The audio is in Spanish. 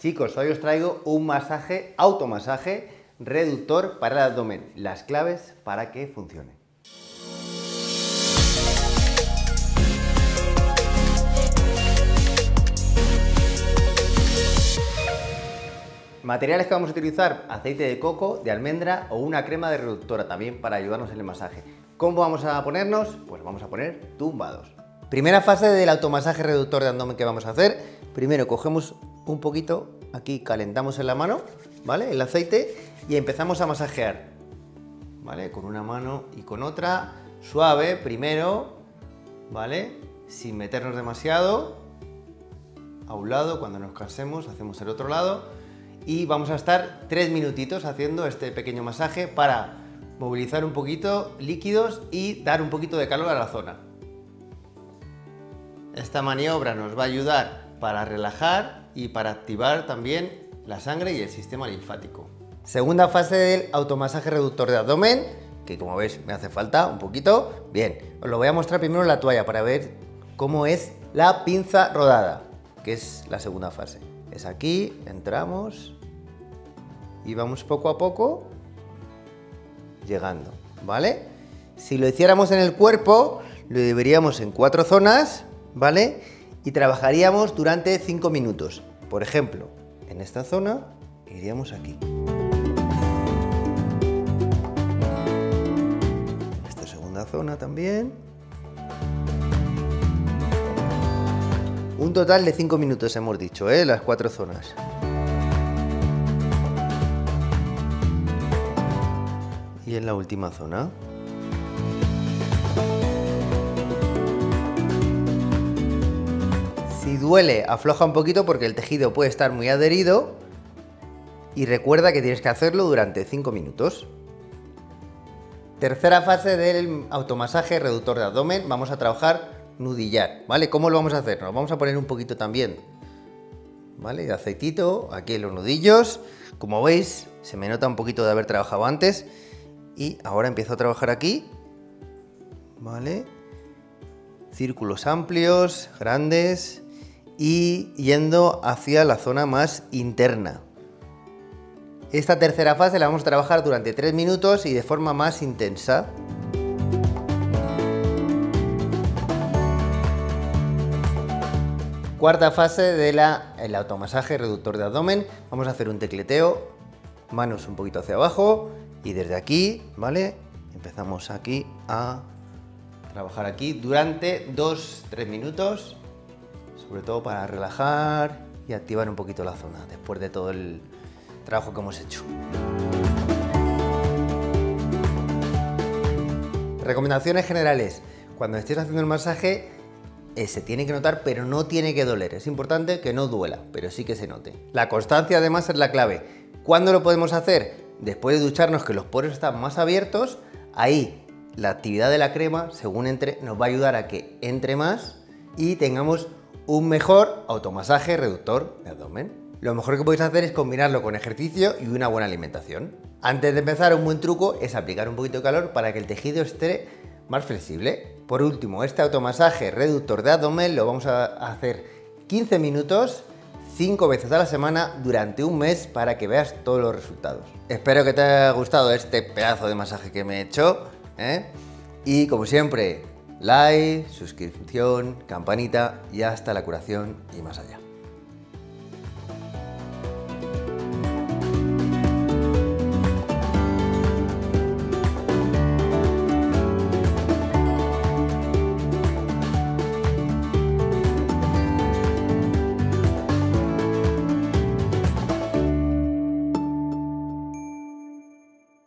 Chicos, hoy os traigo un masaje, automasaje, reductor para el abdomen. Las claves para que funcione. Materiales que vamos a utilizar: aceite de coco, de almendra o una crema de reductora, también para ayudarnos en el masaje. ¿Cómo vamos a ponernos? Pues vamos a poner tumbados. Primera fase del automasaje reductor de abdomen que vamos a hacer. Primero cogemos un poquito, aquí calentamos en la mano, ¿vale?, el aceite, y empezamos a masajear, ¿vale?, con una mano y con otra, suave primero, ¿vale?, sin meternos demasiado. A un lado, cuando nos cansemos hacemos el otro lado. Y vamos a estar 3 minutitos haciendo este pequeño masaje para movilizar un poquito líquidos y dar un poquito de calor a la zona. Esta maniobra nos va a ayudar para relajar y para activar también la sangre y el sistema linfático. Segunda fase del automasaje reductor de abdomen, que como veis me hace falta un poquito. Bien, os lo voy a mostrar primero en la toalla para ver cómo es la pinza rodada, que es la segunda fase. Es aquí, entramos y vamos poco a poco llegando, ¿vale? Si lo hiciéramos en el cuerpo, lo dividiríamos en 4 zonas, ¿vale?, y trabajaríamos durante 5 minutos. Por ejemplo, en esta zona iríamos aquí. Esta segunda zona también. Un total de 5 minutos hemos dicho, ¿eh?, las 4 zonas. Y en la última zona. Si duele, afloja un poquito porque el tejido puede estar muy adherido. Y recuerda que tienes que hacerlo durante 5 minutos. Tercera fase del automasaje reductor de abdomen. Vamos a trabajar nudillar, ¿vale? ¿Cómo lo vamos a hacer? Nos vamos a poner un poquito también, ¿vale?, de aceitito aquí en los nudillos. Como veis, se me nota un poquito de haber trabajado antes. Y ahora empiezo a trabajar aquí, ¿vale? Círculos amplios, grandes, y yendo hacia la zona más interna. Esta tercera fase la vamos a trabajar durante 3 minutos y de forma más intensa. Cuarta fase del automasaje reductor de abdomen. Vamos a hacer un tecleteo, manos un poquito hacia abajo y desde aquí, ¿vale? Empezamos aquí a trabajar aquí durante 2-3 minutos, sobre todo para relajar y activar un poquito la zona después de todo el trabajo que hemos hecho. Recomendaciones generales: cuando estés haciendo el masaje, se tiene que notar, pero no tiene que doler. Es importante que no duela, pero sí que se note. La constancia, además, es la clave. ¿Cuándo lo podemos hacer? Después de ducharnos, que los poros están más abiertos. Ahí la actividad de la crema, según entre, nos va a ayudar a que entre más y tengamos un mejor automasaje reductor de abdomen. Lo mejor que podéis hacer es combinarlo con ejercicio y una buena alimentación. Antes de empezar, un buen truco es aplicar un poquito de calor para que el tejido esté más flexible. Por último, este automasaje reductor de abdomen lo vamos a hacer 15 minutos, 5 veces a la semana, durante un mes, para que veas todos los resultados. Espero que te haya gustado este pedazo de masaje que me he hecho, ¿eh? Y como siempre, like, suscripción, campanita y hasta la curación y más allá.